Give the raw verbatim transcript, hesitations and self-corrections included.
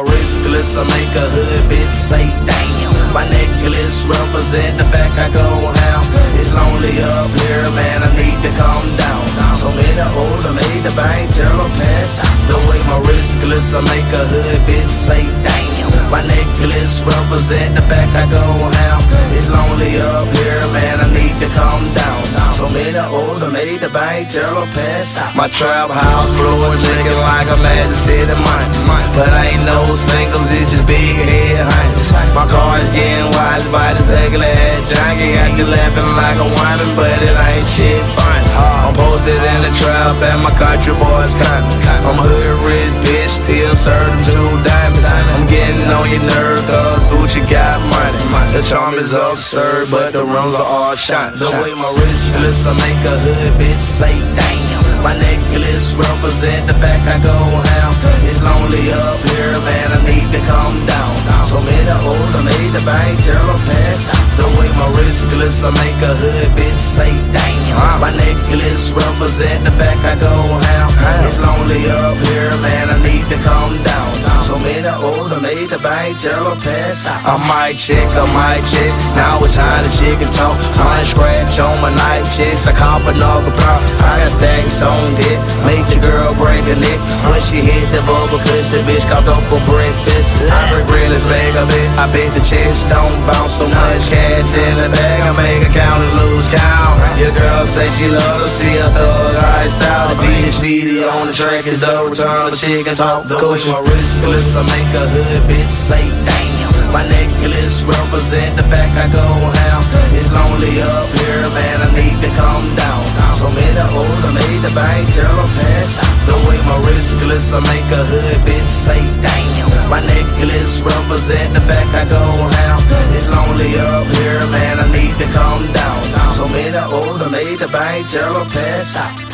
my wristless, I make a hood bitch say damn. My necklace represent the fact I go out. It's lonely up here, man, I need to calm down. So many hoes I made the bank till I pass out. The way my wristless, I make a hood bitch say damn. My necklace represent the fact I go out. It's lonely up here, man, I need to calm down. So many hoes I made the bank till I pass out. My trap house floor is looking like a Magic City mine. But I ain't no singles, it's just big head hunts. My car is getting wise by this ugly ass junkie. Got you laughing like a woman, but it ain't shit fun. I'm posted in the trap and my country boys coming. I'm a hood rich bitch, still serving two diamonds. I'm getting on your nerve cause Gucci got money. The charm is absurd, but the rooms are all shot. The way my wristless, I make a hood bitch say damn. My necklace represent the fact I go out. It's lonely up here, man, I need to calm down. So many hoes I made the bank till I pass out. The way my wristless, I make a hood bitch say damn. My necklace represent the fact I go out. It's lonely up here, man, I need to calm down. So many hoes I made the bank till I pass out. I might check, I might check. Now it's time to chicken talk. Time scratch on my night chicks. I cop another prop. I got stacks on it. Make your girl break a neck when she hit the bubble, cause the bitch copped up for breakfast. I regret this bag a bit. I bet the chicks don't bounce. So much cash in the bag, I make a count and lose count. Your girl say she love to see a thug lifestyle. D S P D on the track is the return of chicken talk. The coach my wristless, I make a hood bitch say damn. My necklace represent the fact I go out. It's lonely up here, man, I need to calm down. So many hoes I made the bank till I pass out. The way my wristless, I make a hood bitch say damn. My necklace represent the fact I go out. It's lonely up here, man, I need to calm down. So many hoes I made the bank till I pass out.